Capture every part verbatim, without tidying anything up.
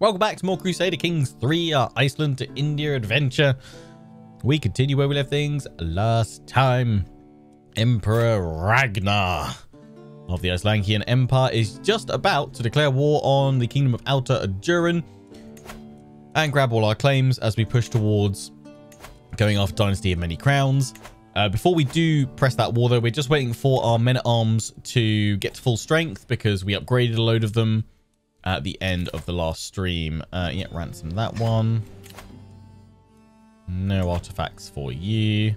Welcome back to more Crusader Kings three, our Iceland to India adventure. We continue where we left things last time. Emperor Ragnar of the Icelandic Empire is just about to declare war on the Kingdom of Outer Adurin and grab all our claims as we push towards going after Dynasty of Many Crowns. Uh, before we do press that war, though, we're just waiting for our men-at-arms to get to full strength because we upgraded a load of them at the end of the last stream. Uh, yeah, ransom that one. No artifacts for you.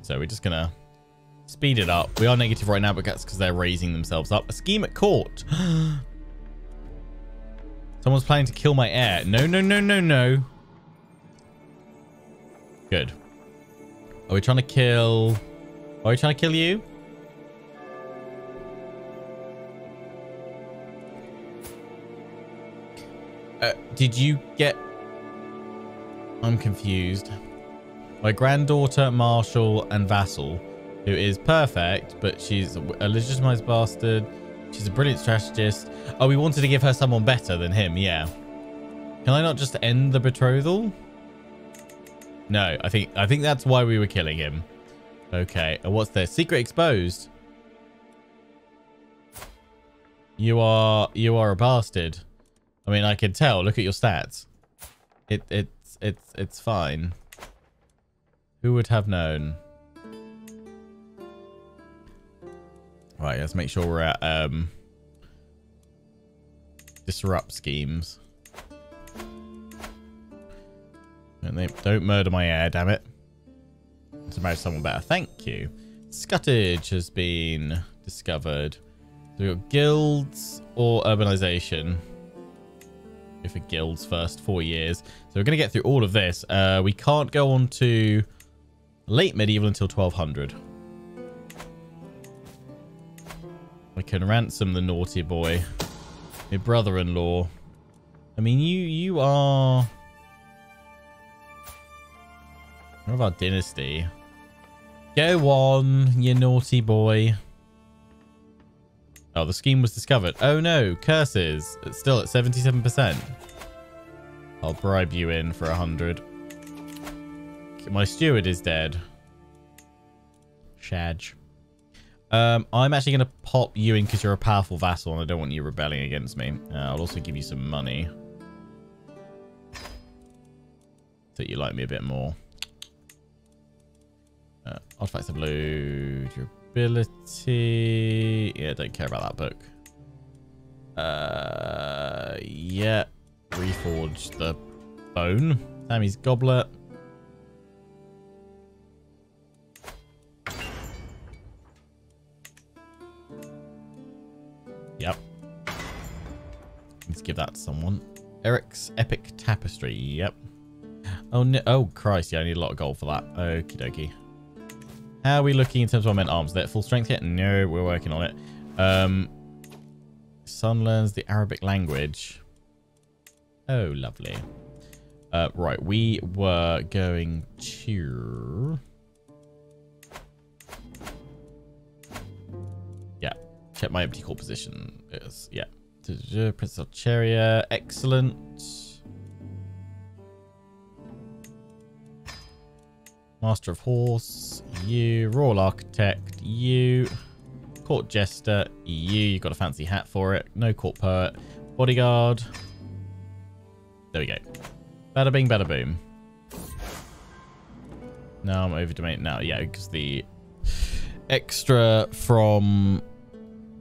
So we're just going to speed it up. We are negative right now, but that's because they're raising themselves up. A scheme at court. Someone's planning to kill my heir. No, no, no, no, no. Good. Are we trying to kill... Are we trying to kill you? Uh, did you get... I'm confused. My granddaughter, Marshall, and Vassal, who is perfect, but she's a legitimized bastard. She's a brilliant strategist. Oh, we wanted to give her someone better than him, yeah. Can I not just end the betrothal? No, I think I think that's why we were killing him. Okay, and what's their secret exposed? You are you are a bastard. I mean, I can tell. Look at your stats. It it's it's it's fine. Who would have known? Right, let's make sure we're at um disrupt schemes. Don't, they, don't murder my heir, damn it. To marry someone better. Thank you. Scutage has been discovered. So we've got guilds or urbanization. Go for guilds first, four years. So we're going to get through all of this. Uh, we can't go on to late medieval until twelve hundred. I can ransom the naughty boy. Your brother-in-law. I mean, you you are... What about dynasty? Go on, you naughty boy. Oh, the scheme was discovered. Oh no, curses. It's still at seventy-seven percent. I'll bribe you in for a hundred. My steward is dead. Shadge. Um, I'm actually going to pop you in because you're a powerful vassal and I don't want you rebelling against me. Uh, I'll also give you some money. So you like me a bit more. Uh, artifacts of blue, durability. Yeah, don't care about that book. Uh, yeah, reforge the bone. Sammy's goblet. Yep. Let's give that to someone. Eric's epic tapestry. Yep. Oh no! Oh Christ! Yeah, I need a lot of gold for that. Okie dokie. How are we looking in terms of our men arms? Are they at full strength yet? No, we're working on it. Um, son learns the Arabic language. Oh, lovely. Uh, right, we were going to... Yeah, check my empty core position. Is, yeah. Princess Alcheria, excellent. Master of Horse, you. Royal Architect, you. Court Jester, you. You've got a fancy hat for it. No Court Poet. Bodyguard. There we go. Bada bing, bada boom. Now I'm over domain now. Yeah, because the extra from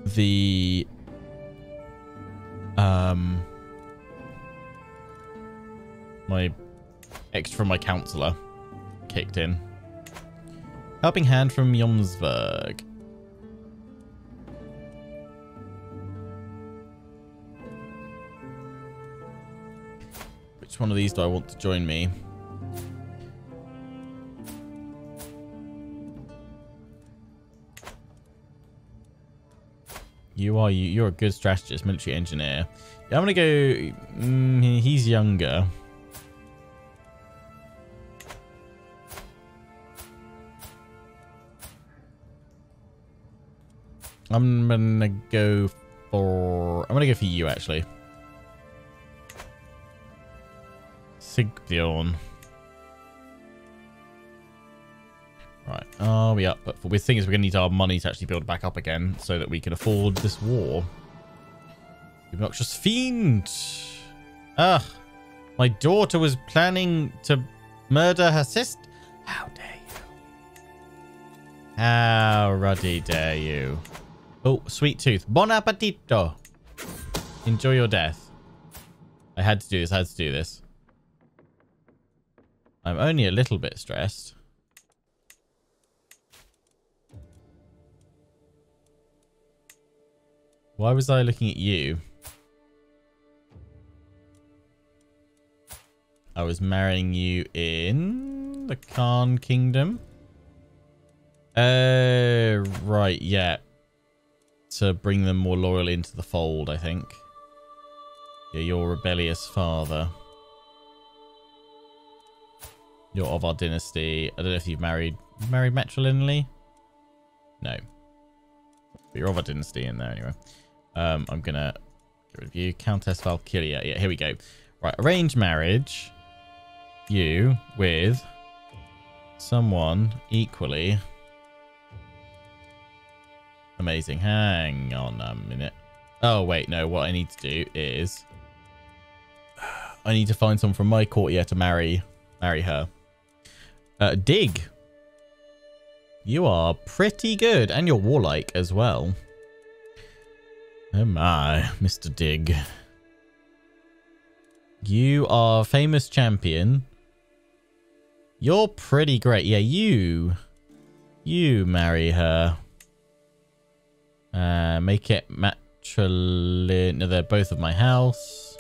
the... um, my extra from my counsellor kicked in. Helping hand from Jomsberg. Which one of these do I want to join me? You are you. You're a good strategist, military engineer. Yeah, I'm gonna go. Mm, he's younger. I'm gonna go for... I'm gonna go for you, actually. Sigbjorn. Right, are we up? But the thing is, we're going to need our money to actually build back up again so that we can afford this war. Obnoxious fiend! Ah, my daughter was planning to murder her sister. How dare you? How ruddy dare you? Oh, sweet tooth. Bon appetito. Enjoy your death. I had to do this. I had to do this. I'm only a little bit stressed. Why was I looking at you? I was marrying you in the Khan Kingdom. Uh, right, yeah. To bring them more loyally into the fold, I think. Yeah, your rebellious father. You're of our dynasty. I don't know if you've married married matrilineally. No. But you're of our dynasty in there anyway. Um, I'm going to get rid of you. Countess Valkyria. Yeah, here we go. Right, arranged marriage. You with someone equally amazing. Hang on a minute. Oh, wait, no. What I need to do is I need to find someone from my courtier to marry marry her. Uh, dig. You are pretty good. And you're warlike as well. Oh my, Mister Dig. You are famous champion. You're pretty great. Yeah, you. You marry her. Uh, make it matrilineal. No, they're both of my house.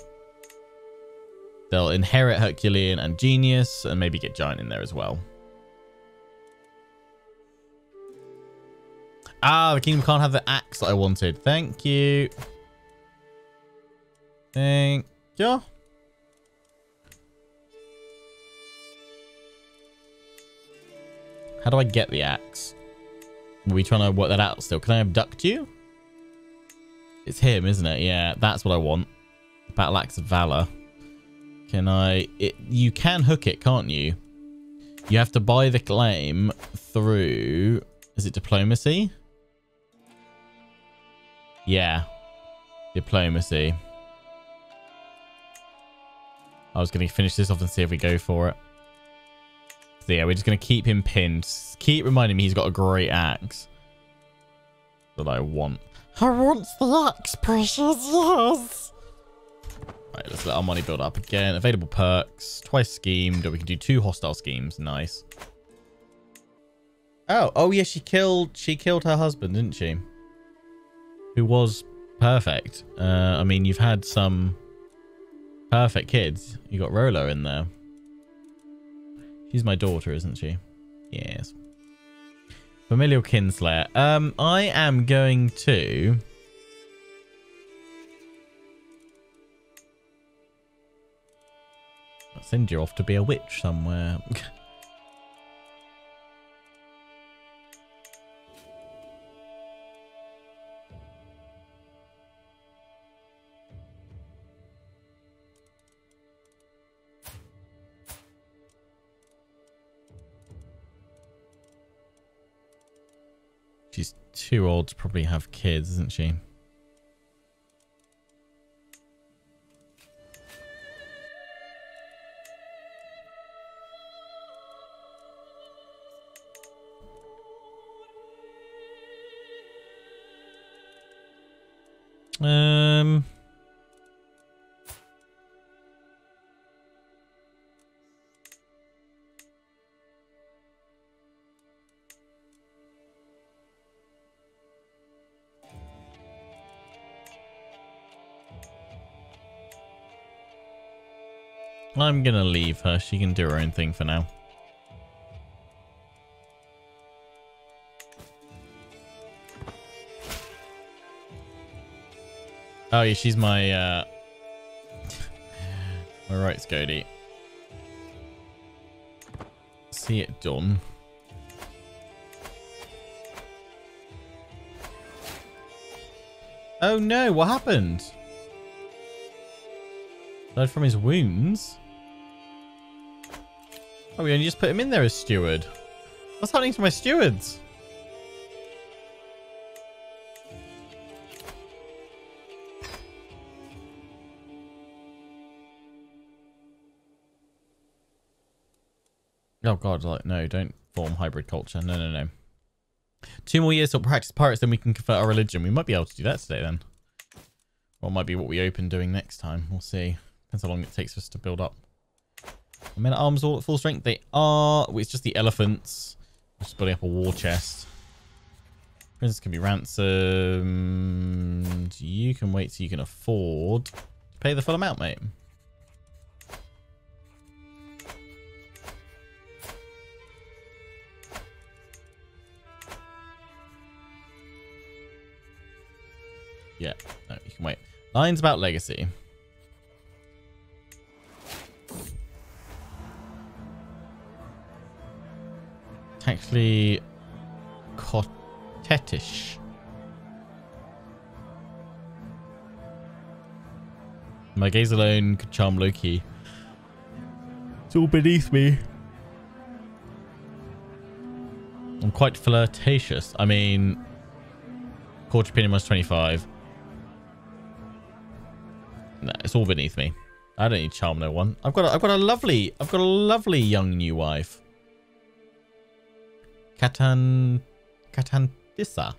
They'll inherit Herculean and Genius. And maybe get Giant in there as well. Ah, the kingdom can't have the axe that I wanted. Thank you. Thank you. How do I get the axe? Are we trying to work that out still? Can I abduct you? It's him, isn't it? Yeah, that's what I want. Battle Axe of Valor. Can I... It, you can hook it, can't you? You have to buy the claim through... Is it diplomacy? Yeah. Diplomacy. I was going to finish this off and see if we go for it. So yeah, we're just going to keep him pinned. Keep reminding me he's got a great axe. That I want. I want the axe, precious, yes! Right, let's let our money build up again. Available perks. Twice schemed. Or we can do two hostile schemes. Nice. Oh, oh yeah, she killed, she killed her husband, didn't she? Who was perfect. Uh, I mean, you've had some perfect kids. You got Rolo in there. She's my daughter, isn't she? Yes. Familial Kinslayer. Um, I am going to... I'll send you off to be a witch somewhere. She's too old to probably have kids, isn't she? Um... I'm going to leave her. She can do her own thing for now. Oh, yeah, she's my, uh... my rights goatee. See it done. Oh, no. What happened? Died from his wounds? Oh, we only just put him in there as steward. What's happening to my stewards? Oh god, like, no, don't form hybrid culture. No, no, no. Two more years to practice pirates, then we can convert our religion. We might be able to do that today, then. Or it might be what we open doing next time. We'll see. Depends how long it takes us to build up. Are men at arms all at full strength? They are. It's just the elephants. We're just building up a war chest. Prisoners can be ransomed. You can wait till you can afford to pay the full amount, mate. Yeah, no, you can wait. Lines about legacy. It's actually coquettish. My gaze alone could charm Loki. It's all beneath me. I'm quite flirtatious. I mean, court opinion minus twenty-five. No, it's all beneath me. I don't need to charm no one. I've got a, I've got a lovely I've got a lovely young new wife. Katan Katantissa.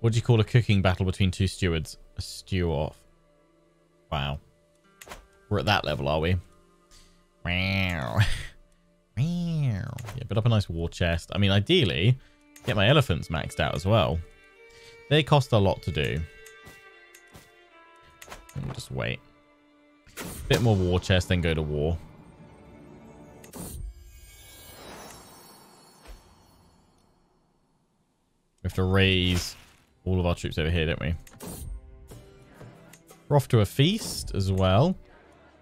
What do you call a cooking battle between two stewards? A stew off. Wow. We're at that level, are we? Wow. Yeah, build up a nice war chest. I mean, ideally, get my elephants maxed out as well. They cost a lot to do. We'll just wait. Bit more war chest, then go to war. We have to raise all of our troops over here, don't we? We're off to a feast as well.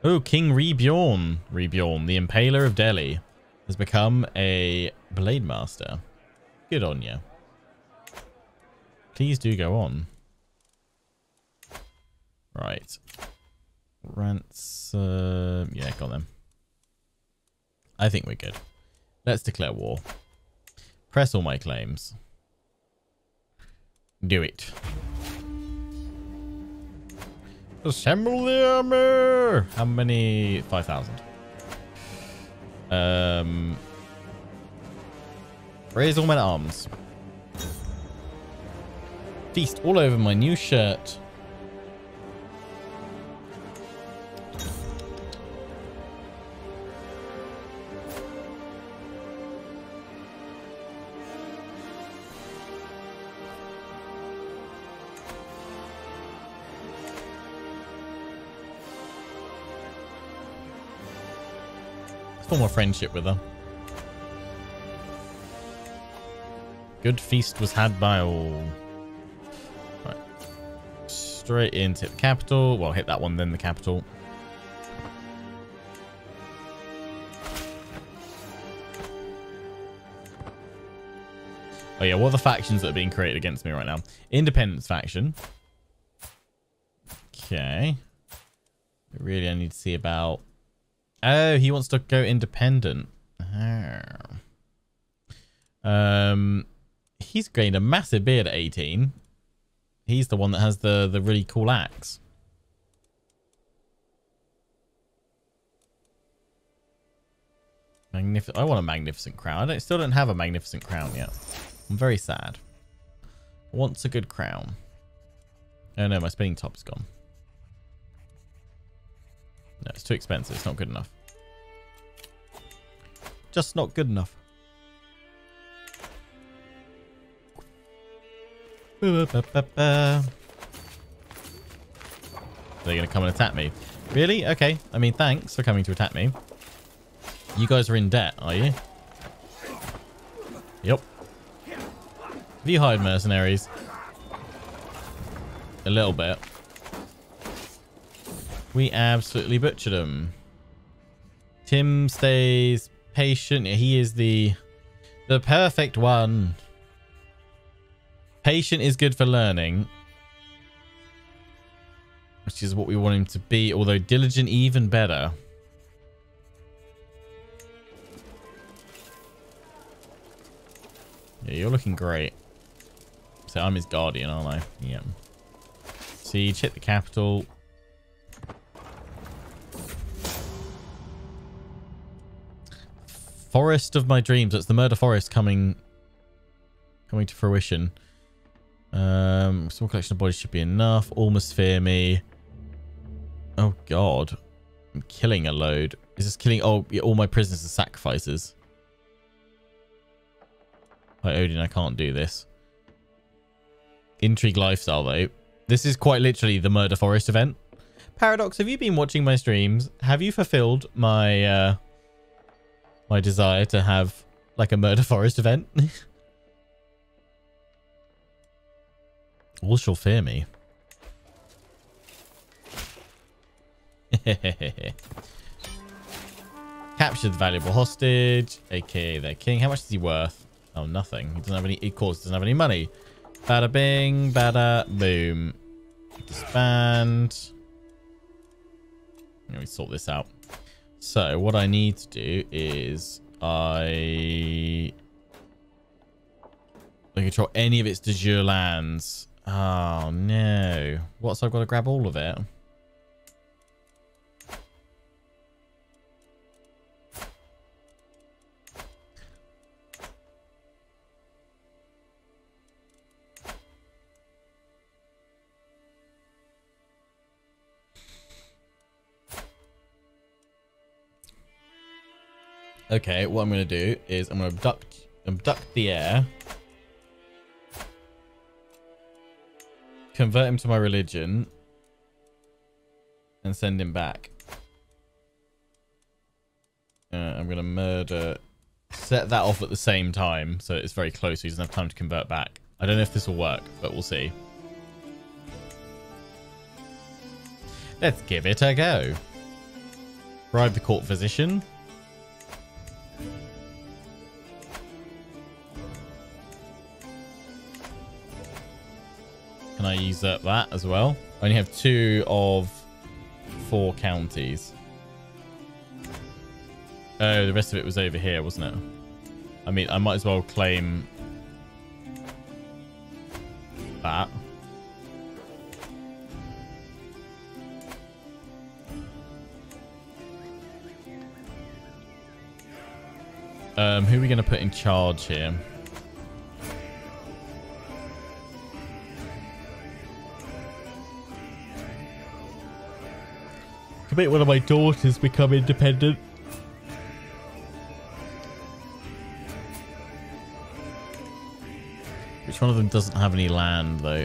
Oh, King Rebjorn. Rebjorn, the Impaler of Delhi, has become a blade master. Good on you. Please do go on. Right. Ransom. Yeah, got them. I think we're good. Let's declare war. Press all my claims. Do it. Assemble the armor. How many? five thousand. Um. Raise all men at arms. Feast all over my new shirt. Let's form a friendship with her. Good feast was had by all. Straight into the capital. Well, hit that one, then the capital. Oh yeah, what are the factions that are being created against me right now? Independence faction. Okay. Really, I need to see about... Oh, he wants to go independent. Oh. Um, he's gained a massive beard at eighteen. He's the one that has the, the really cool axe. Magnific- I want a magnificent crown. I don't, still don't have a magnificent crown yet. I'm very sad. I want a good crown. Oh no, my spinning top's gone. No, it's too expensive. It's not good enough. Just not good enough. They're going to come and attack me. Really? Okay. I mean, thanks for coming to attack me. You guys are in debt, are you? Yep. Have you hired mercenaries? A little bit. We absolutely butchered them. Tim stays patient. He is the the perfect one. Patient is good for learning, which is what we want him to be, although diligent even better. Yeah, you're looking great. So I'm his guardian, aren't I? Yeah. Siege, hit the capital. Forest of my dreams. It's the murder forest coming coming to fruition. Um, small collection of bodies should be enough. Almost fear me. Oh god. I'm killing a load. Is this killing oh all my prisoners are sacrifices? By Odin, I can't do this. Intrigue lifestyle though. This is quite literally the murder forest event. Paradox, have you been watching my streams? Have you fulfilled my uh my desire to have like a murder forest event? All shall fear me. Captured the valuable hostage, aka their king. How much is he worth? Oh, nothing. He doesn't have any. He, of course, doesn't have any money. Bada bing, bada boom. Disband. Let me sort this out. So what I need to do is I. I control any of its de jure lands. Oh no! What's I've got to grab all of it. Okay, what I'm going to do is I'm going to abduct, abduct the heir. Convert him to my religion. And send him back. Uh, I'm going to murder. Set that off at the same time. So it's very close. So he doesn't have time to convert back. I don't know if this will work, but we'll see. Let's give it a go. Bribe the court physician. Can I usurp that as well? I only have two of four counties. Oh, the rest of it was over here, wasn't it? I mean, I might as well claim that. Um, who are we going to put in charge here? Make one of my daughters become independent. Which one of them doesn't have any land though?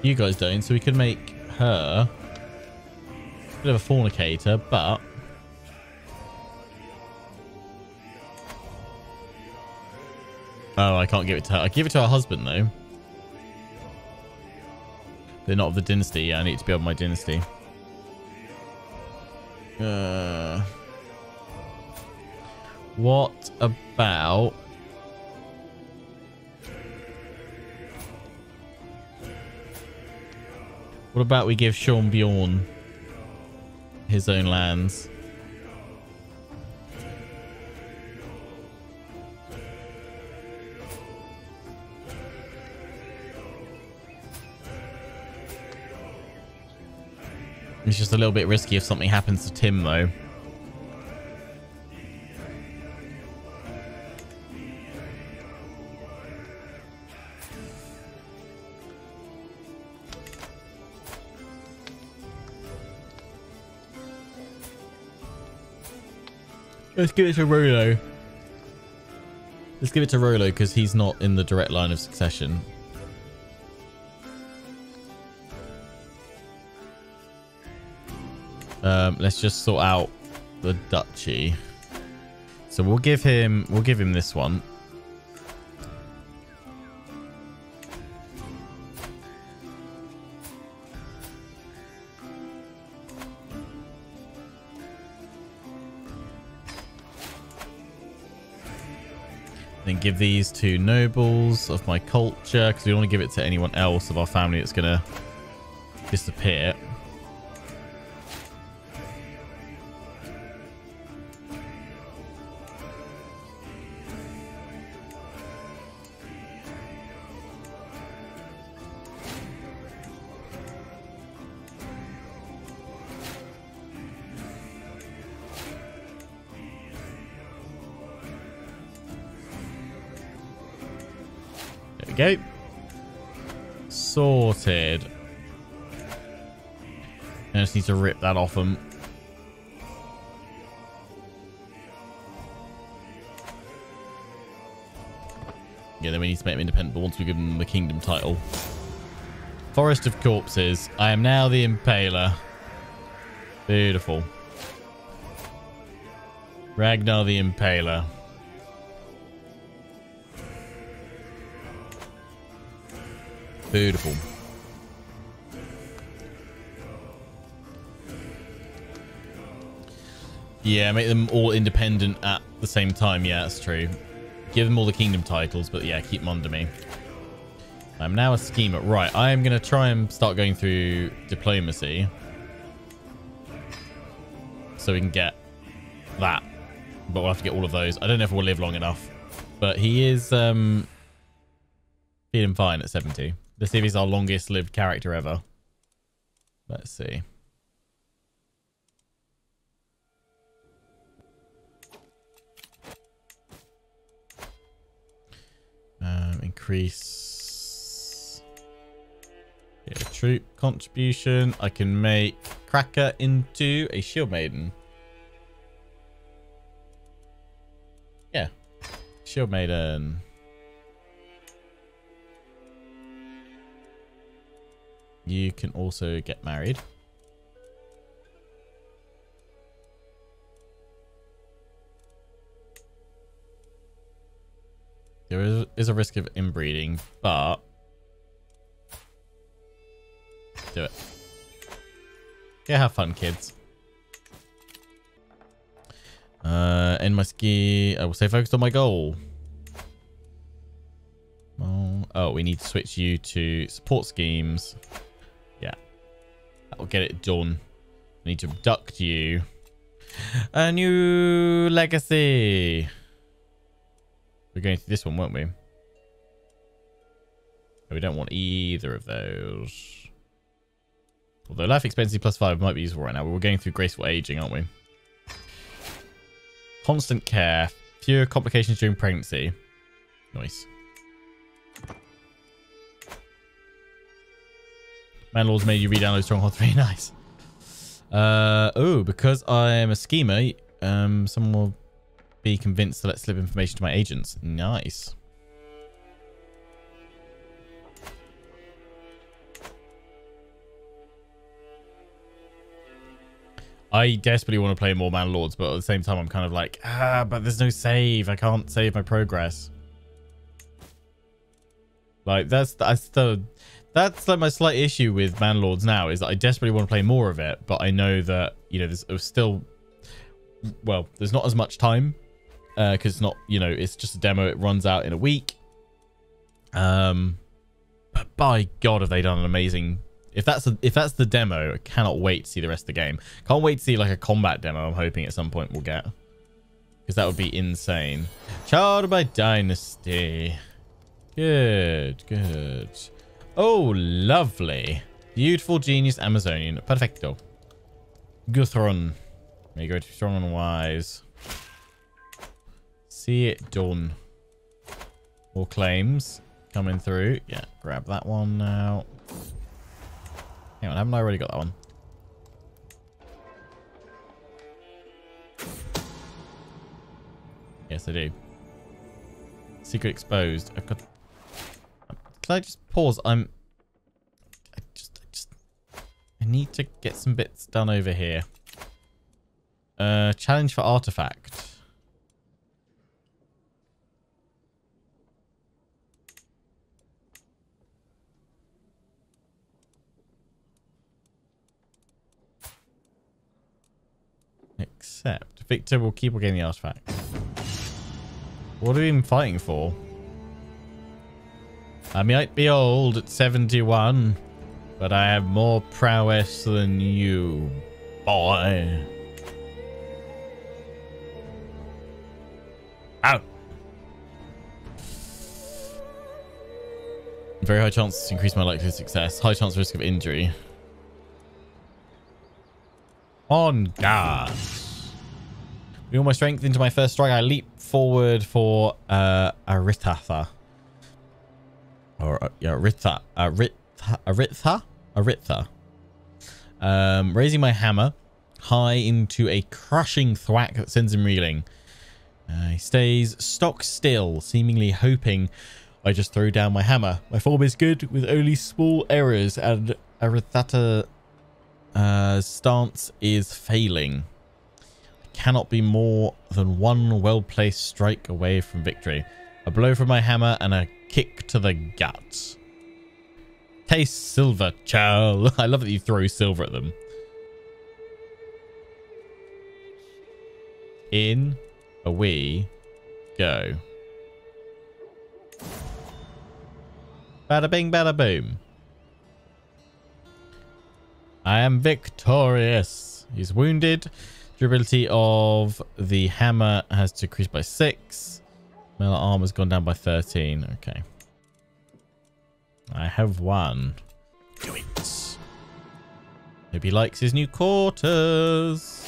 You guys don't, so we could make her bit of a fornicator, but oh, I can't give it to her. I give it to her husband though. They're not of the dynasty. Yeah, I need to build my dynasty. Uh, what about? What about we give Sigbjorn his own lands? It's just a little bit risky if something happens to Tim though. Let's give it to Rolo. Let's give it to Rolo because he's not in the direct line of succession. Um, let's just sort out the duchy. So we'll give him we'll give him this one. Then give these to nobles of my culture, because we don't want to give it to anyone else of our family that's going to disappear. Go. Sorted. I just need to rip that off them. Yeah, then we need to make them independent, but once we give them the kingdom title. Forest of Corpses. I am now the Impaler. Beautiful. Ragnar the Impaler. Beautiful. Yeah, make them all independent at the same time. Yeah, that's true. Give them all the kingdom titles, but yeah, keep them under me. I'm now a schemer. Right, I am going to try and start going through diplomacy. So we can get that. But we'll have to get all of those. I don't know if we'll live long enough. But he is um, feeling fine at seventy. Let's see if he's our longest lived character ever. Let's see. Um, increase. Yeah, troop contribution. I can make Cracker into a shield maiden. Yeah. Shield maiden. You can also get married. There is a risk of inbreeding, but do it. Yeah, have fun, kids. Uh, end my ski. I will stay focused on my goal. Oh, oh, we need to switch you to support schemes. I'll get it done. I need to abduct you. A new legacy. We're going through this one, weren't we? We don't want either of those. Although life expectancy plus five might be useful right now. We're going through graceful aging, aren't we? Constant care. Fewer complications during pregnancy. Nice. Manlords made you re-download Stronghold three. Nice. Uh, oh, because I'm a schemer, um, someone will be convinced to let slip information to my agents. Nice. I desperately want to play more Manlords, but at the same time, I'm kind of like, ah, but there's no save. I can't save my progress. Like, that's, that's the... That's like my slight issue with Manlords now is that I desperately want to play more of it, but I know that, you know, there's still, well, there's not as much time because uh, it's not, you know, it's just a demo. It runs out in a week. Um, but by God, have they done an amazing, if that's, a, if that's the demo, I cannot wait to see the rest of the game. Can't wait to see like a combat demo. I'm hoping at some point we'll get, because that would be insane. Child of my dynasty. Good, good. Oh, lovely. Beautiful, genius, Amazonian. Perfecto. Guthron. May you go to strong and wise. See it done. More claims coming through. Yeah, grab that one now. Hang on, haven't I already got that one? Yes, I do. Secret exposed. I've got... Can I just pause? I'm... I just... I just... I need to get some bits done over here. Uh, challenge for artifact. Except Victor will keep on getting the artifact. What are we even fighting for? I might be old at seventy-one, but I have more prowess than you, boy. Ow. Very high chance to increase my likelihood of success. High chance risk of injury. On guard. With all my strength into my first strike, I leap forward for uh, Arithatha. Or uh, yeah, Aritha. Aritha. Aritha? Aritha. Um, raising my hammer high into a crushing thwack that sends him reeling. Uh, he stays stock still, seemingly hoping I just throw down my hammer. My form is good with only small errors, and Arithata's uh, stance is failing. I cannot be more than one well-placed strike away from victory. A blow from my hammer and a kick to the gut. Taste silver, child. I love that you throw silver at them. In a wee go. Bada bing, bada boom. I am victorious. He's wounded. Durability of the hammer has decreased by six. My arm has gone down by thirteen. Okay. I have won. Do it. Hope he likes his new quarters.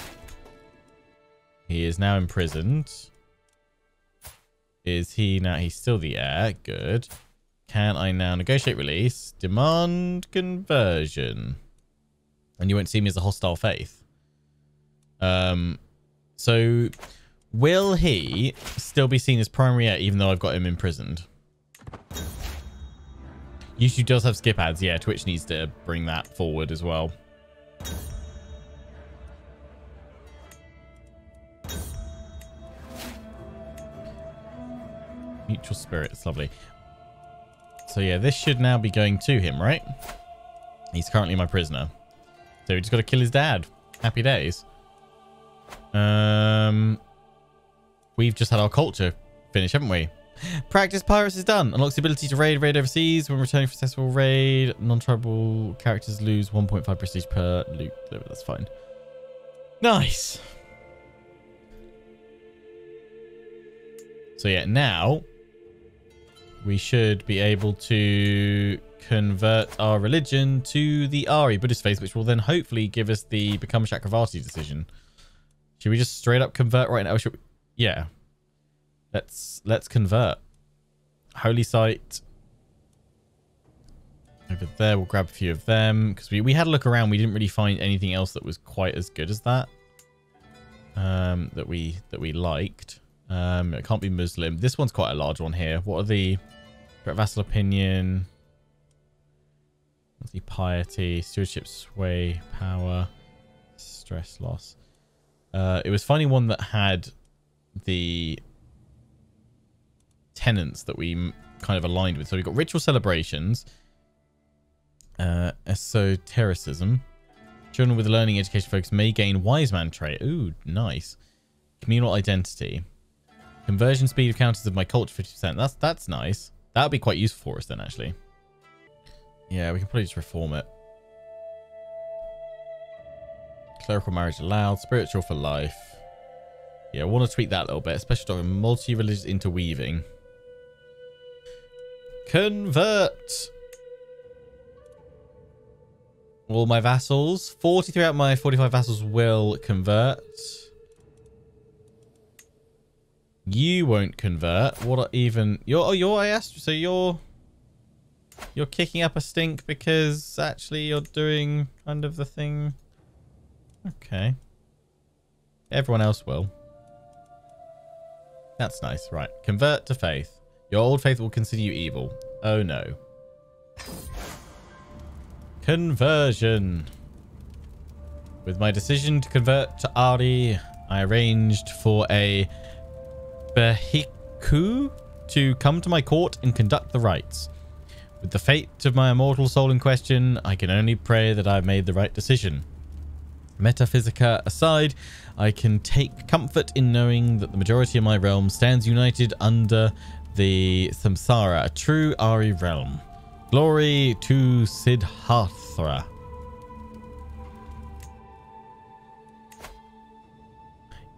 He is now imprisoned. Is he now? He's still the heir. Good. Can I now negotiate release? Demand conversion. And you won't see me as a hostile faith. Um, so will he still be seen as primary heir even though I've got him imprisoned? YouTube does have skip ads. Yeah, Twitch needs to bring that forward as well. Neutral spirits. Lovely. So yeah, this should now be going to him, right? He's currently my prisoner. So we just got to kill his dad. Happy days. Um, we've just had our culture finish, haven't we? Practice Pirates is done. Unlocks the ability to raid, raid overseas. When returning for successful raid, non-tribal characters lose one point five prestige per loot. That's fine. Nice. So yeah, now we should be able to convert our religion to the Ari Buddhist faith, which will then hopefully give us the become Chakravarti decision. Should we just straight up convert right now? Or should we? Yeah. Let's let's convert. Holy site. Over there, we'll grab a few of them. Because we, we had a look around. We didn't really find anything else that was quite as good as that. Um that we that we liked. Um it can't be Muslim. This one's quite a large one here. What are the direct vassal opinion? What's the piety? Stewardship, sway, power, stress loss. Uh it was finding one that had the tenants that we kind of aligned with. So we've got ritual celebrations, uh, esotericism, children with learning education folks may gain wise man trait. Ooh, nice. Communal identity, conversion speed of counters of my culture fifty percent. That's that's nice. That would be quite useful for us then, actually. Yeah, we can probably just reform it. Clerical marriage allowed, spiritual for life. Yeah, I want to tweak that a little bit. Special document, multi-religious interweaving. Convert all my vassals. forty-three out of my forty-five vassals will convert. You won't convert. What are even? You're oh you're I asked so you're you're kicking up a stink because actually you're doing kind of the thing. Okay. Everyone else will. That's nice. Right. Convert to faith. Your old faith will consider you evil. Oh no. Conversion. With my decision to convert to Ari, I arranged for a Behiku to come to my court and conduct the rites. With the fate of my immortal soul in question, I can only pray that I've made the right decision. Metaphysica aside, I can take comfort in knowing that the majority of my realm stands united under the Samsara, a true Ari realm. Glory to Siddhartha.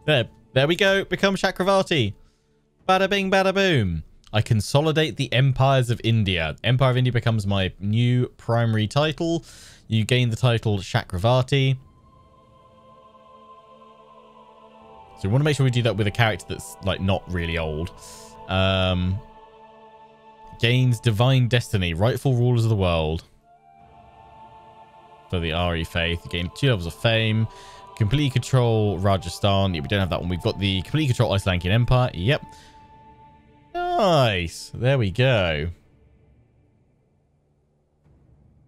There, there we go. Become Chakravarti. Bada bing, bada boom. I consolidate the empires of India. Empire of India becomes my new primary title. You gain the title Chakravarti. So we want to make sure we do that with a character that's like not really old. Um, gains divine destiny, rightful rulers of the world. For the Ari faith, you gain two levels of fame. Complete control Rajasthan. Yeah, we don't have that one. We've got the complete control Icelandic Empire. Yep. Nice. There we go.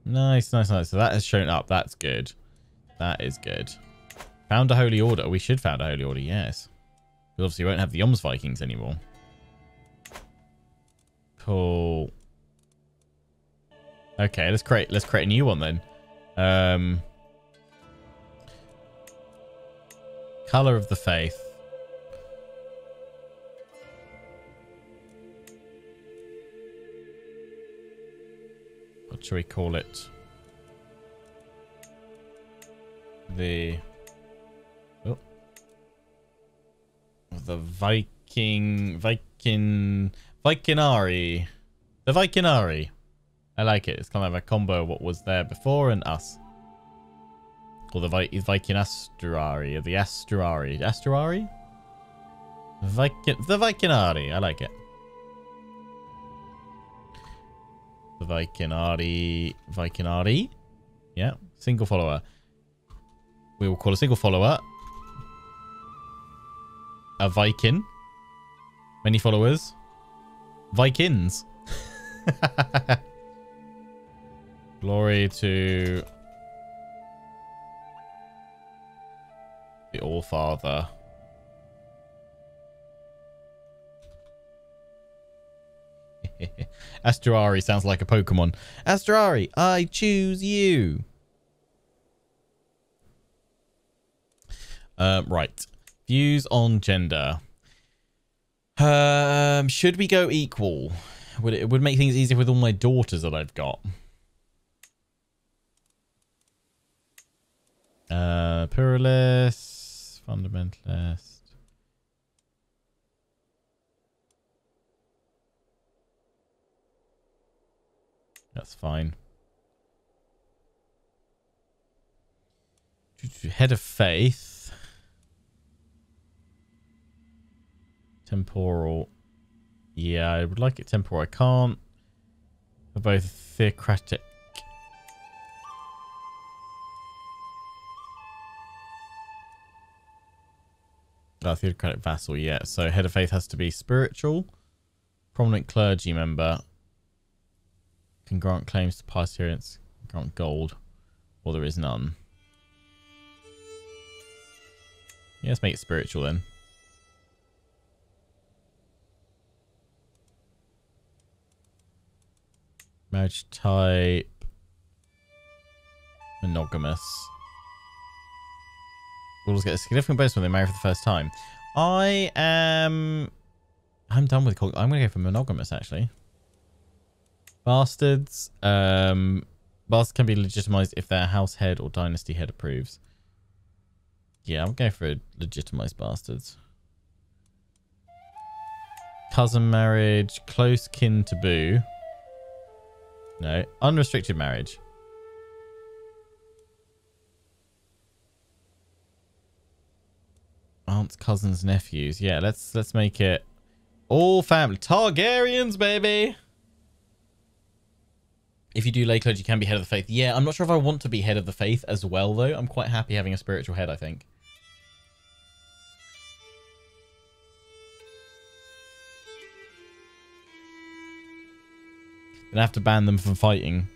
Nice, nice, nice. So that has shown up. That's good. That is good. Found a holy order. We should found a holy order, yes. Because obviously we won't have the Joms Vikings anymore. Cool. Okay, let's create let's create a new one then. Um Colour of the Faith. What should we call it? The The Viking, Viking, Vikingari, the Vikingari. I like it. It's kind of a combo of what was there before and us. Or the Vi Viking Asturari, or the Asturari, Asturari, Viking, the Vikingari. I like it. The Vikingari, Vikingari. Yeah, single follower. We will call a single follower a Viking. Many followers. Vikings. Glory to the Allfather. Asturari sounds like a Pokemon. Asturari, I choose you. Uh, right. Views on gender. Um, should we go equal? Would it, it would make things easier with all my daughters that I've got. Uh, pluralist, fundamentalist. That's fine. Head of faith. Temporal. Yeah, I would like it temporal. I can't. They're both theocratic. Oh, theocratic vassal, yeah. So head of faith has to be spiritual. Prominent clergy member. Can grant claims to past adherents. Grant gold. Or there is none. Yeah, let's make it spiritual then. Marriage type, monogamous. We'll get a significant bonus when they marry for the first time. I am, I'm done with, I'm going to go for monogamous actually. Bastards, um, bastards can be legitimized if their house head or dynasty head approves. Yeah, I'll go for legitimized bastards. Cousin marriage, close kin taboo. No. Unrestricted marriage. Aunts, cousins, nephews. Yeah, let's let's make it all family. Targaryens, baby! If you do lay clergy, you can be head of the faith. Yeah, I'm not sure if I want to be head of the faith as well, though. I'm quite happy having a spiritual head, I think. Gonna have to ban them from fighting.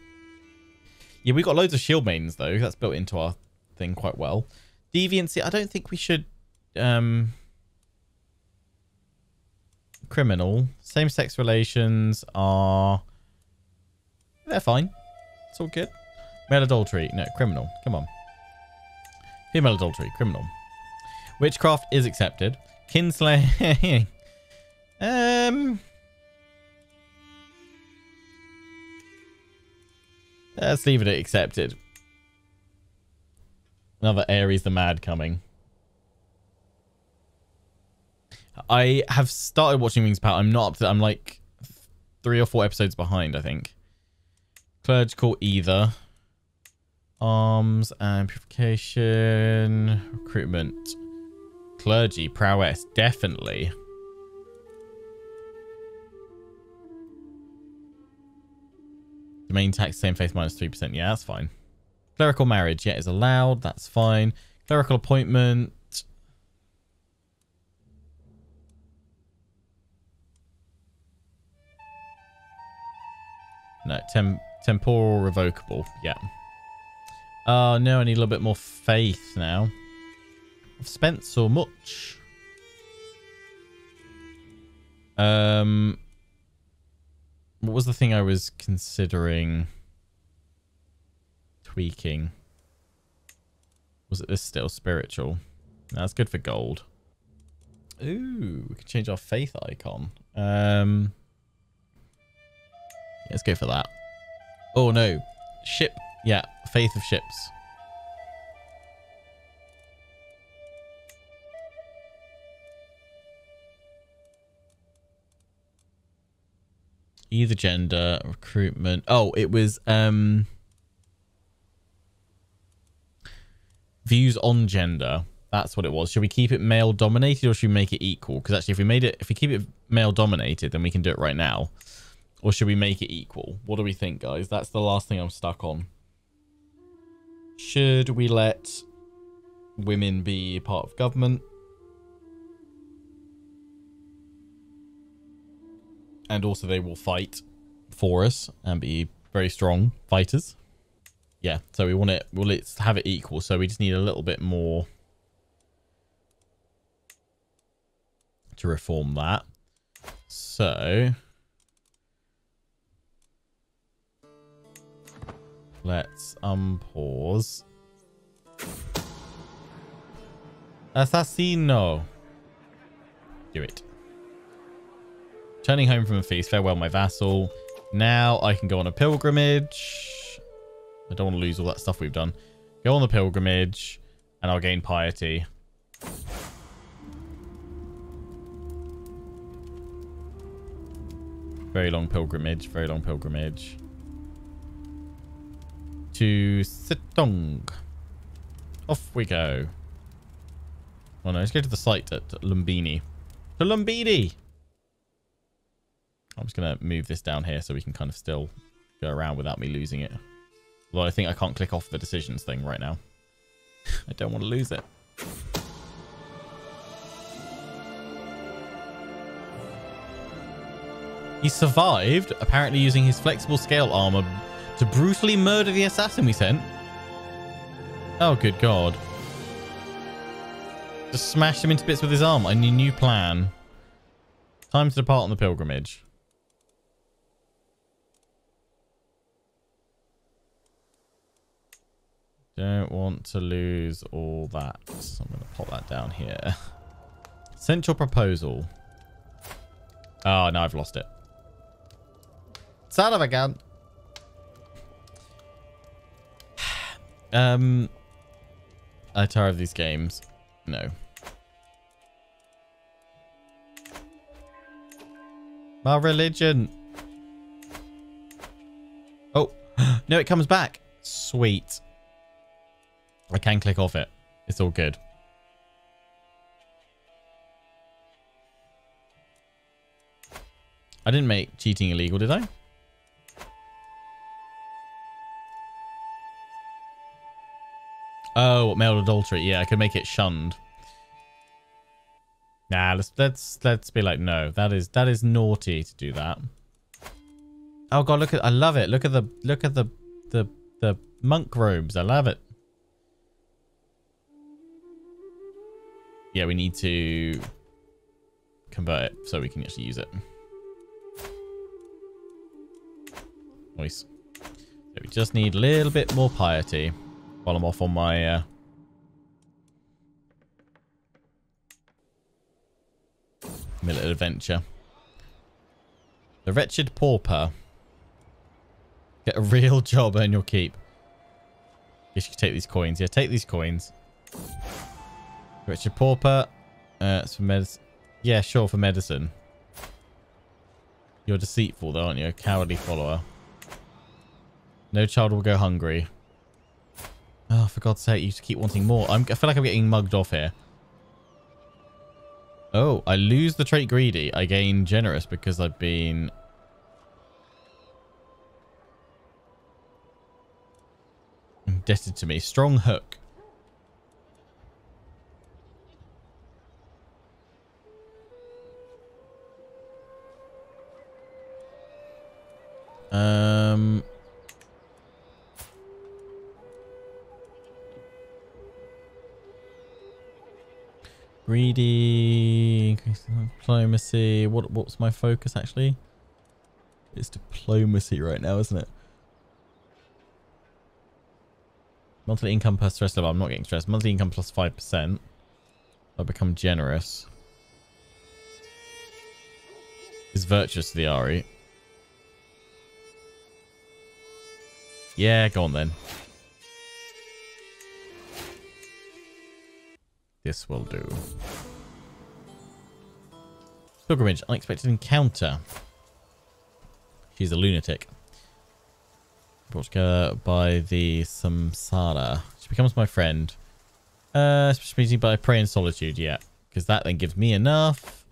Yeah, we've got loads of shield maidens though. That's built into our thing quite well. Deviancy, I don't think we should. Um, criminal. Same-sex relations are... They're fine. It's all good. Male adultery. No, criminal. Come on. Female adultery, criminal. Witchcraft is accepted. Kinslaying. um. Let's leave it at accepted. Another Ares the Mad coming. I have started watching Wings of Power. I'm not up to, I'm like three or four episodes behind, I think. Clerical either. Arms and purification. Recruitment. Clergy. Prowess. Definitely. Domain tax, same faith, minus three percent. Yeah, that's fine. Clerical marriage. Yeah, is allowed. That's fine. Clerical appointment. No, tem temporal revocable. Yeah. Oh, uh, no, I need a little bit more faith now. I've spent so much. Um, what was the thing I was considering tweaking? Was it this still spiritual? No, that's good for gold. Ooh, we can change our faith icon. Um... Let's go for that. Oh, no. Ship. Yeah. Faith of ships. Either gender, recruitment. Oh, it was um, views on gender. That's what it was. Should we keep it male dominated or should we make it equal? Because actually, if we made it, if we keep it male dominated, then we can do it right now. Or should we make it equal? What do we think, guys? That's the last thing I'm stuck on. Should we let women be part of government? And also they will fight for us and be very strong fighters. Yeah, so we want it, well, let's have it equal. So we just need a little bit more to reform that. So... let's unpause. Assassino. Do it. Turning home from a feast. Farewell, my vassal. Now I can go on a pilgrimage. I don't want to lose all that stuff we've done. Go on the pilgrimage and I'll gain piety. Very long pilgrimage. Very long pilgrimage. To Sittong. Off we go. Oh no, let's go to the site at Lumbini. To Lumbini! I'm just going to move this down here so we can kind of still go around without me losing it. Although I think I can't click off the decisions thing right now. I don't want to lose it. He survived, apparently using his flexible scale armor... to brutally murder the assassin we sent. Oh, good God. Just smashed him into bits with his arm. I need a new plan. Time to depart on the pilgrimage. Don't want to lose all that. So I'm going to pop that down here. Central proposal. Oh, no, I've lost it. Son of a gun. Um, I tire of these games. No. My religion. Oh, no, it comes back. Sweet. I can click off it. It's all good. I didn't make cheating illegal, did I? Oh, male adultery. Yeah, I could make it shunned. Nah, let's let's let's be like, no, that is that is naughty to do that. Oh God, look at I love it. Look at the look at the the the monk robes. I love it. Yeah, we need to convert it so we can actually use it. Nice. So we just need a little bit more piety. While I'm off on my uh, Millet adventure. The wretched pauper. Get a real job, earn your keep. Guess you can take these coins. Yeah, take these coins. The wretched pauper. Uh, it's for medicine. Yeah, sure, for medicine. You're deceitful, though, aren't you? A cowardly follower. No child will go hungry. Oh, for God's sake, you just keep wanting more. I'm, I feel like I'm getting mugged off here. Oh, I lose the trait greedy. I gain generous because I've been... indebted to me. Strong hook. Um... Greedy, increase diplomacy. What what's my focus actually? It's diplomacy right now, isn't it? Monthly income per stress level. I'm not getting stressed. Monthly income plus five percent. I become generous. Is virtuous to the Ari. Yeah, go on then. This will do. Pilgrimage. Unexpected encounter. She's a lunatic. Brought together by the Samsara. She becomes my friend. Uh, special meeting by prayer and solitude. Yeah. Because that then gives me enough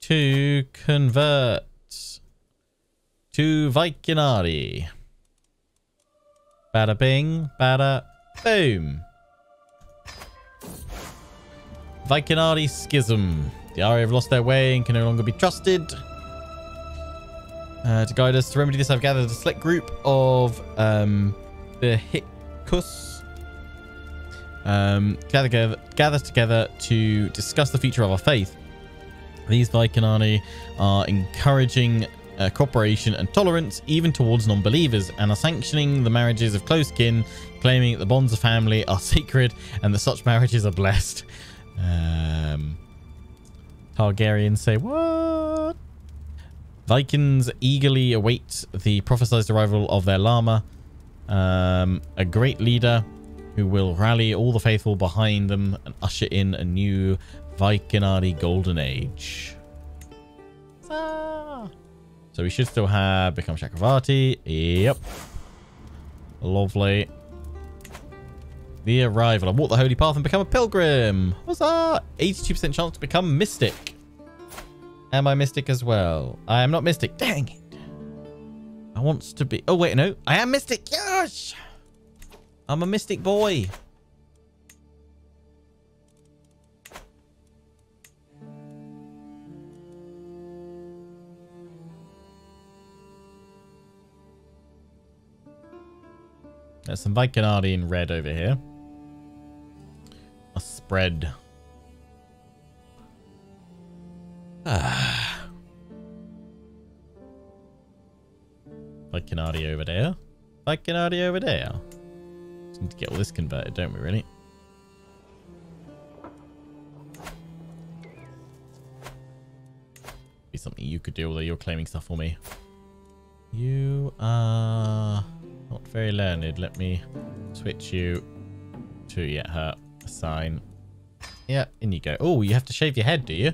to convert to Vikinari. Bada bing. Bada boom. Vikinari Schism. The Aria have lost their way and can no longer be trusted. Uh, to guide us to remedy this, I've gathered a select group of um, the Hikus. Um, gather, gather together to discuss the future of our faith. These Vikinari are encouraging uh, cooperation and tolerance, even towards non-believers, and are sanctioning the marriages of close kin, claiming that the bonds of family are sacred and that such marriages are blessed. Um, Targaryens say what? Vikings eagerly await the prophesied arrival of their Lama, um, a great leader who will rally all the faithful behind them and usher in a new Vikingari golden age. Ah. So we should still have become Chakravarti. Yep. Lovely. The arrival. I walk the holy path and become a pilgrim. What's that? eighty-two percent chance to become mystic. Am I mystic as well? I am not mystic. Dang it. I want to be... Oh, wait, no. I am mystic. Yes. I'm a mystic boy. There's some Vikinari in red over here. A spread. Ah. Vikinari over there. Vikinari over there. Just need to get all this converted, don't we, really? Be something you could do, although you're claiming stuff for me. You are not very learned. Let me switch you to yet her sign. Yeah, in you go. Oh, you have to shave your head, do you?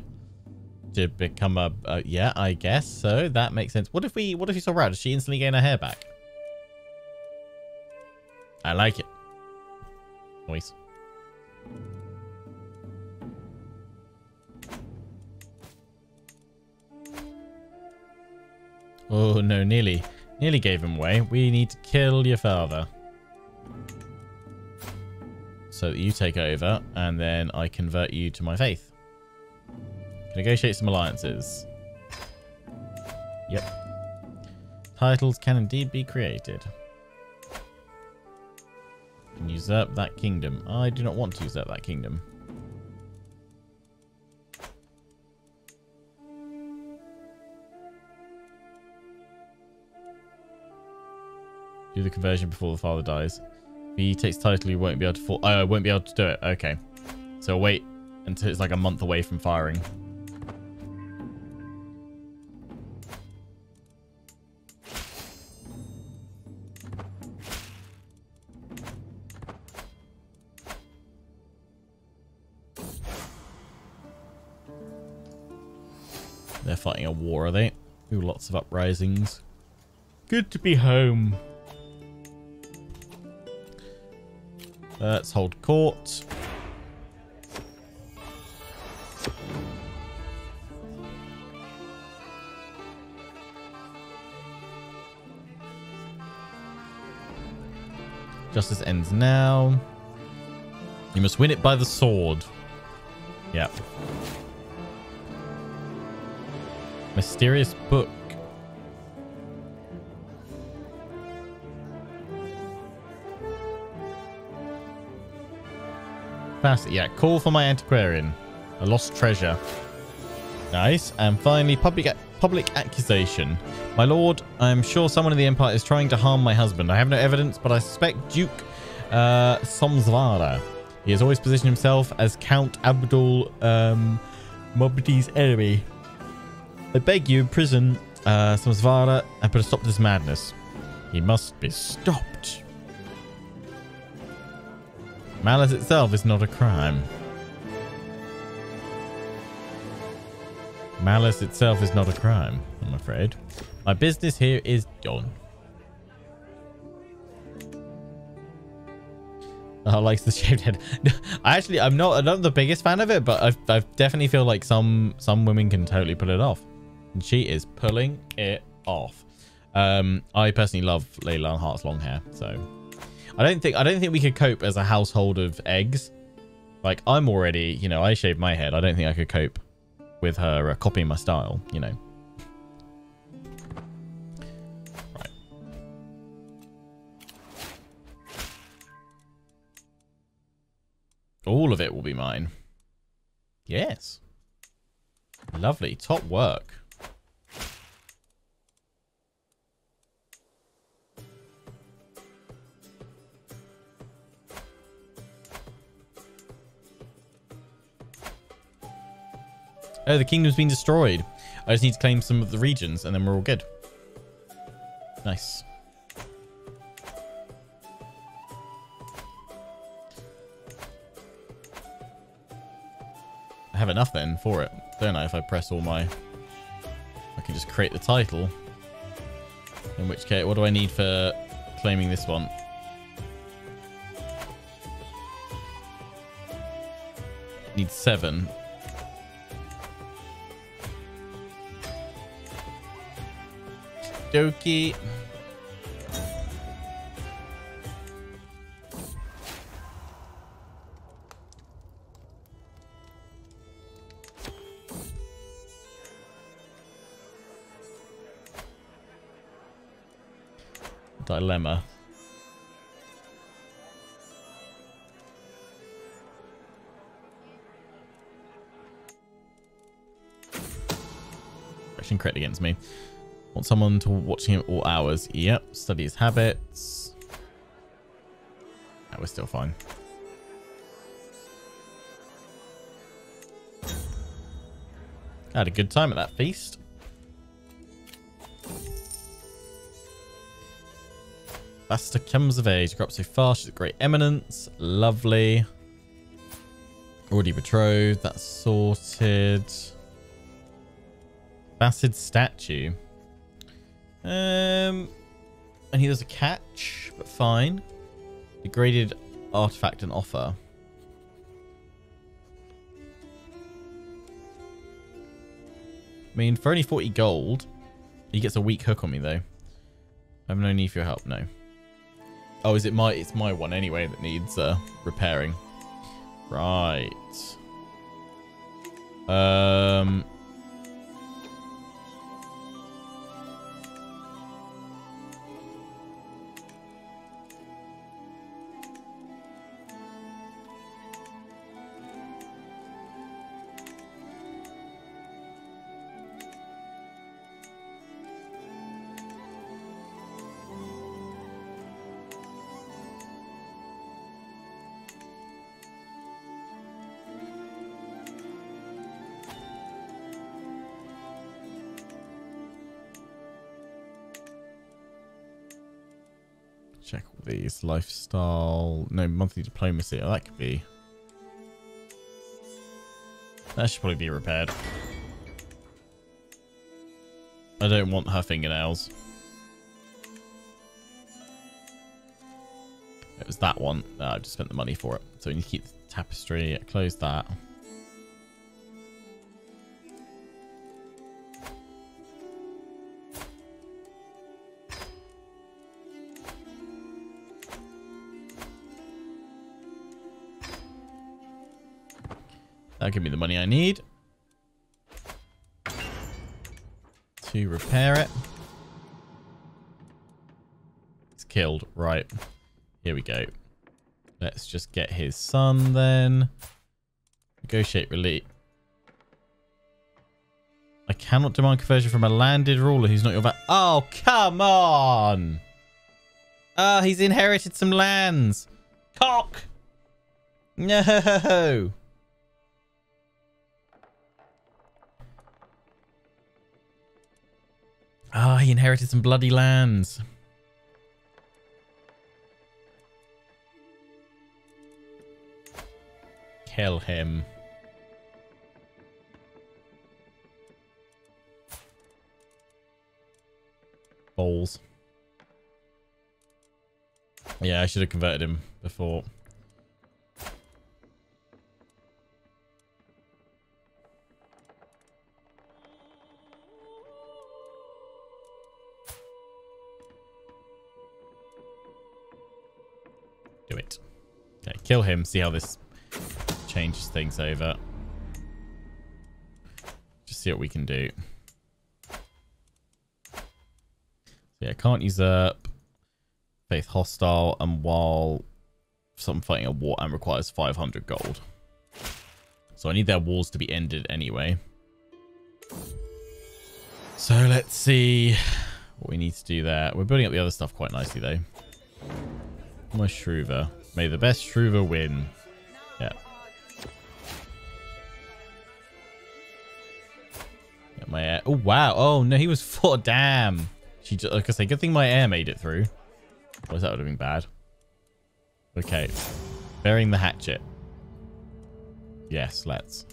To become a uh, yeah, I guess so. That makes sense. What if we? What if you saw Rao? Does she instantly gain her hair back? I like it. Noise. Oh no, nearly. Nearly gave him away. We need to kill your father. So that you take over, and then I convert you to my faith. Can negotiate some alliances. Yep. Titles can indeed be created. Can usurp that kingdom. I do not want to usurp that kingdom. Do the conversion before the father dies. If he takes title, you won't be able to fall. Oh, I won't be able to do it. Okay. So wait until it's like a month away from firing. They're fighting a war, are they? Ooh, lots of uprisings. Good to be home. Let's hold court. Justice ends now. You must win it by the sword. Yep. Mysterious book. Fast, yeah, call for my antiquarian. A lost treasure. Nice. And finally, public public accusation. My lord, I am sure someone in the Empire is trying to harm my husband. I have no evidence, but I suspect Duke uh, Somzvara. He has always positioned himself as Count Abdul um, Mobdi's enemy. I beg you, imprison uh, Somzvara and put a stop to this madness. He must be stopped. Malice itself is not a crime. Malice itself is not a crime, I'm afraid. My business here is done. Oh, likes the shaved head. Actually, I'm not, I'm not the biggest fan of it, but I've, I definitely feel like some some women can totally pull it off. And she is pulling it off. Um, I personally love Layla Hart's long hair, so I don't think I don't think we could cope as a household of eggs. Like I'm already, you know, I shave my head. I don't think I could cope with her uh, copying my style, you know. Right. All of it will be mine. Yes. Lovely. Top work. Oh, the kingdom's been destroyed. I just need to claim some of the regions and then we're all good. Nice. I have enough then for it, don't I? If I press all my... I can just create the title. In which case, what do I need for claiming this one? Need seven. Doki. Dilemma. Action crit against me. Want someone to watch him all hours. Yep. Study his habits. That was still fine. I had a good time at that feast. Basta comes of age. Grew up so fast. She's a great eminence. Lovely. Already betrothed. That's sorted. Basid statue. Um, and he does a catch, but fine. Degraded artifact and offer. I mean, for only forty gold, he gets a weak hook on me though. I have no need for your help, no. Oh, is it my? It's my one anyway that needs uh, repairing. Right. Um. Check all these. Lifestyle. No, monthly diplomacy. Oh, that could be. That should probably be repaired. I don't want her fingernails. It was that one. No, I just spent the money for it. So we need to keep the tapestry. I closed that. That'll give me the money I need to repair it. It's killed. Right. Here we go. Let's just get his son then. Negotiate relief. I cannot demand conversion from a landed ruler who's not your... va- oh, come on. Ah, oh, he's inherited some lands. Cock. No. Ah, oh, he inherited some bloody lands. Kill him. Balls. Yeah, I should have converted him before. Do it. Okay, kill him. See how this changes things over. Just see what we can do. So yeah, can't usurp, faith hostile, and while some fighting a war and requires five hundred gold. So I need their wars to be ended anyway. So let's see what we need to do there. We're building up the other stuff quite nicely though. My Shruva. May the best Shruva win. Yeah. My air. Oh, wow. Oh, no, he was four. Damn. She just, like I say, good thing my air made it through. Otherwise, that would have been bad. Okay. Burying the hatchet. Yes, let's.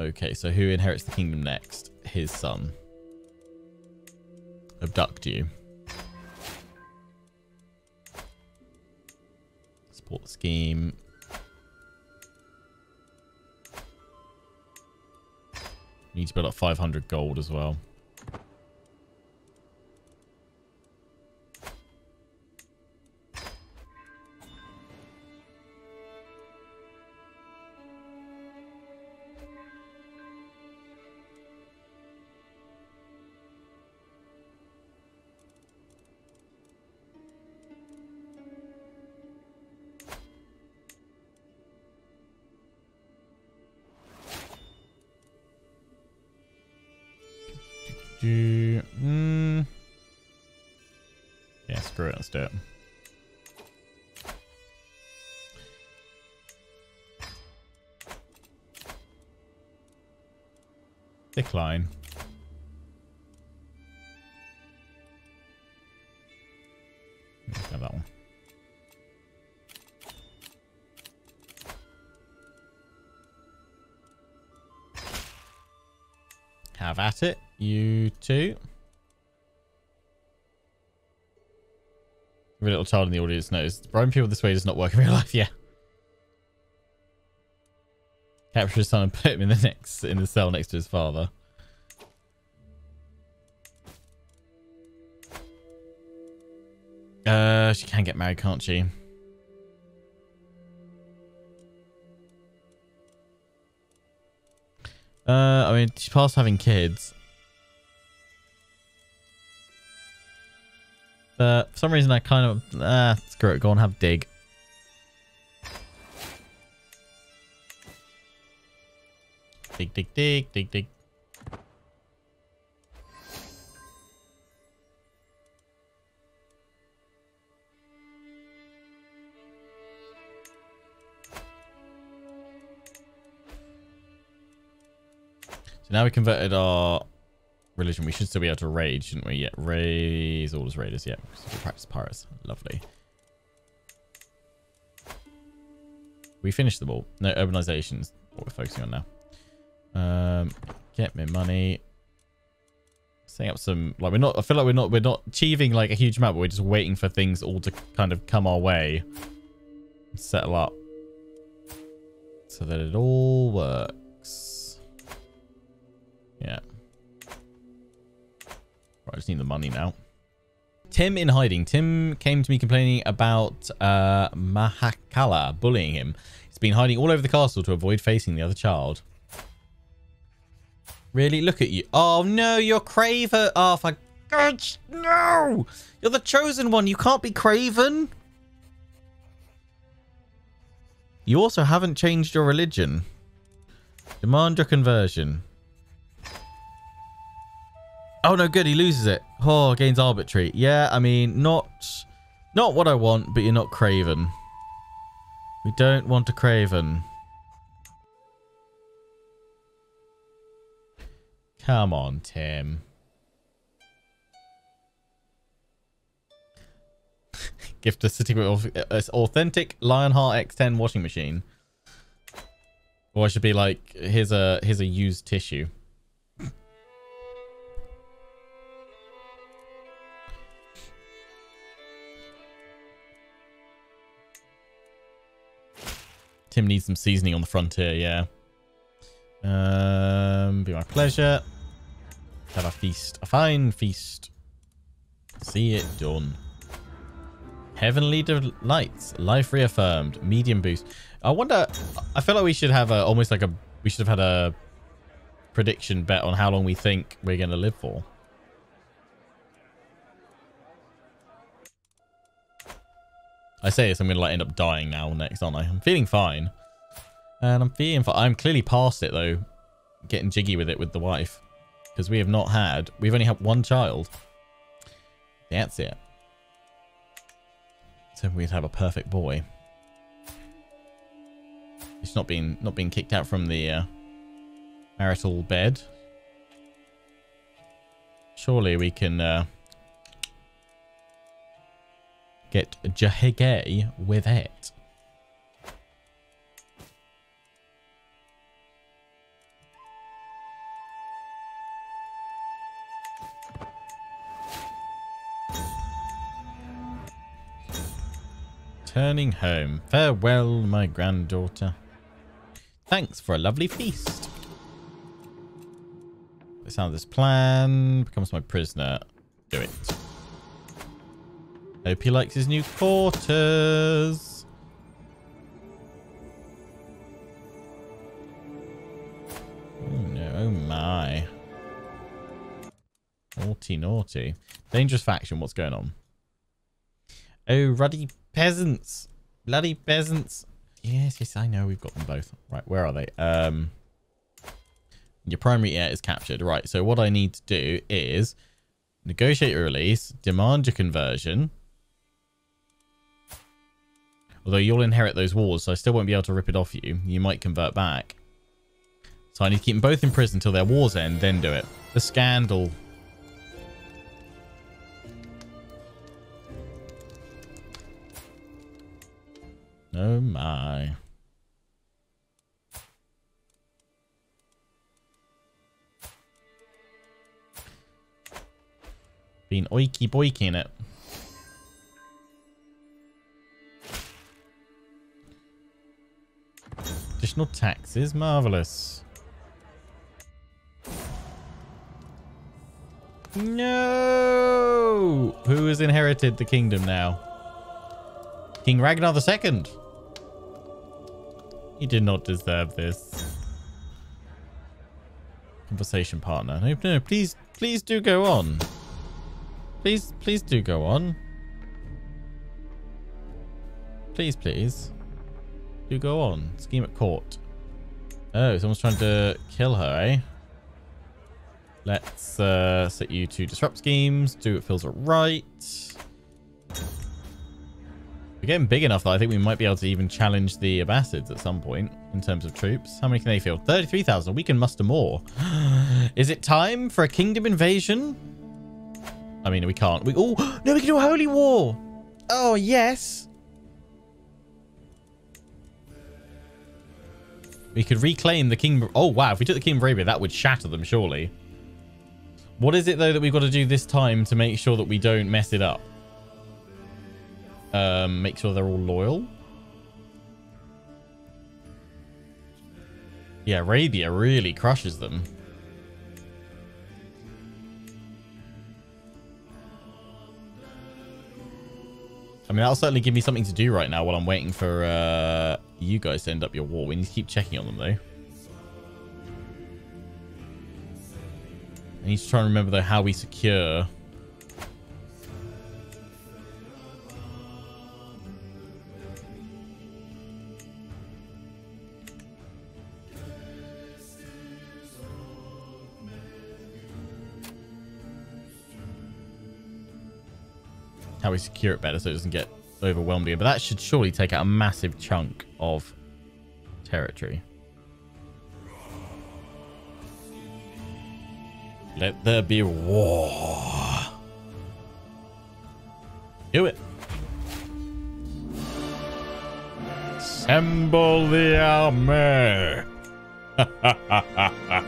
Okay, so who inherits the kingdom next? His son. Abduct you. Support scheme. Need to build up five hundred gold as well. Mm. Yeah, screw it, let's do it. Decline. Have that one. Have at it. You too. Every little child in the audience knows bribing people this way does not work in real life. Yeah. Capture his son and put him in the next in the cell next to his father. Uh, she can get married, can't she? Uh, I mean, she's past having kids. Uh, for some reason, I kind of... Ah, screw it. Go on, have dig. Dig, dig, dig, dig, dig. So now we converted our... religion. We should still be able to raid, shouldn't we? Yeah, raise all as raiders. Yeah, we'll practice pirates. Lovely. We finished them all. No urbanizations. What we're focusing on now. Um, get me money. setting up some, like, we're not, I feel like we're not, we're not achieving like a huge amount, but we're just waiting for things all to kind of come our way and settle up so that it all works. Yeah. Right, I just need the money now. Tim in hiding. Tim came to me complaining about uh, Mahakala bullying him. He's been hiding all over the castle to avoid facing the other child. Really? Look at you. Oh, no, you're Craven. Oh, for God's sake, no! You're the chosen one. You can't be Craven. You also haven't changed your religion. Demand your conversion. Oh, no, good. He loses it. Oh, gains arbitrary. Yeah, I mean, not, not what I want, but you're not Craven. We don't want a Craven. Come on, Tim. Gift a city with an authentic Lionheart X ten washing machine. Or I should be like, here's a here's a used tissue. Tim needs some seasoning on the frontier, yeah. Um, be my pleasure. Have a feast. A fine feast. See it done. Heavenly delights. Life reaffirmed. Medium boost. I wonder... I feel like we should have a... Almost like a... We should have had a prediction bet on how long we think we're going to live for. I say this, I'm going to like end up dying now next, aren't I? I'm feeling fine. And I'm feeling fine. I'm clearly past it, though. Getting jiggy with it with the wife. Because we have not had... We've only had one child. That's it. So we'd have a perfect boy. It's not being, not being kicked out from the uh, marital bed. Surely we can... Uh, Get jahigay with it. Turning home. Farewell, my granddaughter. Thanks for a lovely feast. The sound of this plan becomes my prisoner. Do it. Hope he likes his new quarters. Oh no, oh my. Naughty, naughty. Dangerous faction, what's going on? Oh, ruddy peasants. Bloody peasants. Yes, yes, I know, we've got them both. Right, where are they? Um, your primary heir is captured. Right, so what I need to do is negotiate your release, demand your conversion. Although you'll inherit those walls, so I still won't be able to rip it off you. You might convert back. So I need to keep them both in prison until their wars end, then do it. The scandal. Oh my. Been oiky boiky in it. Additional taxes, marvellous. No! Who has inherited the kingdom now? King Ragnar the Second. He did not deserve this. Conversation partner. No, no, please, please do go on. Please, please do go on. Please, please. Do go on. Scheme at court. Oh, someone's trying to kill her, eh? Let's uh, set you to disrupt schemes. Do what feels right. We're getting big enough that I think we might be able to even challenge the Abbasids at some point in terms of troops. How many can they field? thirty-three thousand. We can muster more. Is it time for a kingdom invasion? I mean, we can't. We oh no, we can do a holy war. Oh yes, we could reclaim the kingdom. Oh wow, if we took the kingdom of Arabia, that would shatter them surely. What is it, though, that we've got to do this time to make sure that we don't mess it up? Um, make sure they're all loyal. Yeah, Arabia really crushes them. I mean, that'll certainly give me something to do right now while I'm waiting for uh, you guys to end up your war. We need to keep checking on them, though. I need to try and remember, though, how we secure. How we secure it better so it doesn't get overwhelmed again. But that should surely take out a massive chunk of territory. Let there be war. Do it. Assemble the army.